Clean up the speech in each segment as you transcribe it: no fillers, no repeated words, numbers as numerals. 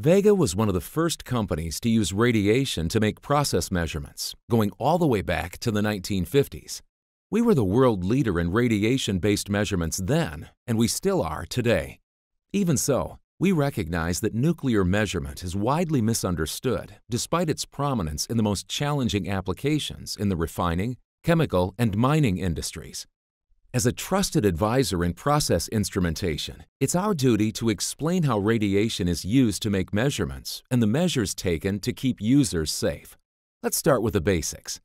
Vega was one of the first companies to use radiation to make process measurements, going all the way back to the 1950s. We were the world leader in radiation-based measurements then, and we still are today. Even so, we recognize that nuclear measurement is widely misunderstood despite its prominence in the most challenging applications in the refining, chemical, and mining industries. As a trusted advisor in process instrumentation, it's our duty to explain how radiation is used to make measurements and the measures taken to keep users safe. Let's start with the basics.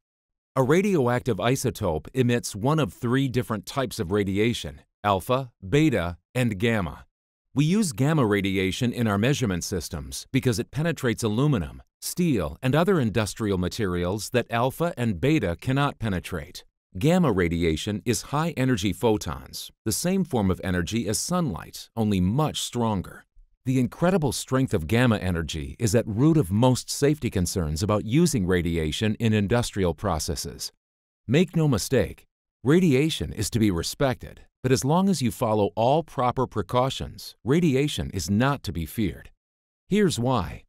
A radioactive isotope emits one of three different types of radiation: alpha, beta, and gamma. We use gamma radiation in our measurement systems because it penetrates aluminum, steel, and other industrial materials that alpha and beta cannot penetrate. Gamma radiation is high-energy photons, the same form of energy as sunlight, only much stronger. The incredible strength of gamma energy is at root of most safety concerns about using radiation in industrial processes. Make no mistake, radiation is to be respected, but as long as you follow all proper precautions, radiation is not to be feared. Here's why.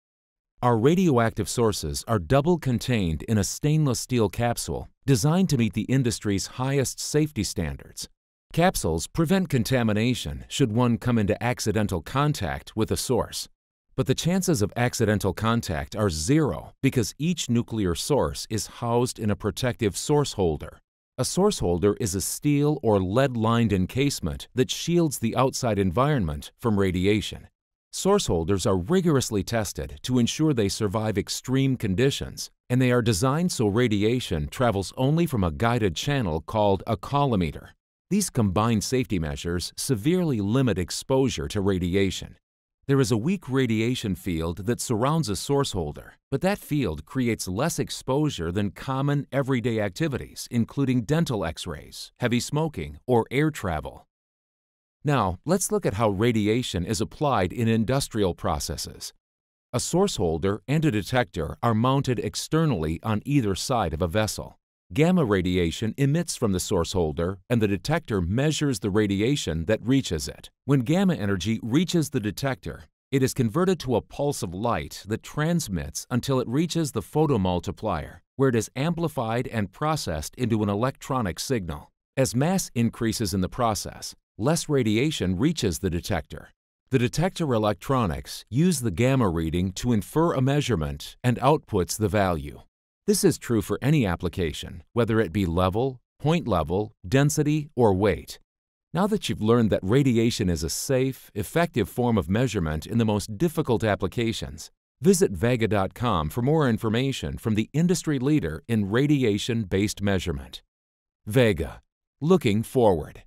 Our radioactive sources are double-contained in a stainless steel capsule designed to meet the industry's highest safety standards. Capsules prevent contamination should one come into accidental contact with a source. But the chances of accidental contact are zero because each nuclear source is housed in a protective source holder. A source holder is a steel or lead-lined encasement that shields the outside environment from radiation. Source holders are rigorously tested to ensure they survive extreme conditions, and they are designed so radiation travels only from a guided channel called a collimator. These combined safety measures severely limit exposure to radiation. There is a weak radiation field that surrounds a source holder, but that field creates less exposure than common everyday activities, including dental x-rays, heavy smoking, or air travel. Now, let's look at how radiation is applied in industrial processes. A source holder and a detector are mounted externally on either side of a vessel. Gamma radiation emits from the source holder, and the detector measures the radiation that reaches it. When gamma energy reaches the detector, it is converted to a pulse of light that transmits until it reaches the photomultiplier, where it is amplified and processed into an electronic signal. As mass increases in the process, less radiation reaches the detector. The detector electronics use the gamma reading to infer a measurement and outputs the value. This is true for any application, whether it be level, point level, density, or weight. Now that you've learned that radiation is a safe, effective form of measurement in the most difficult applications, visit Vega.com for more information from the industry leader in radiation-based measurement. Vega, looking forward.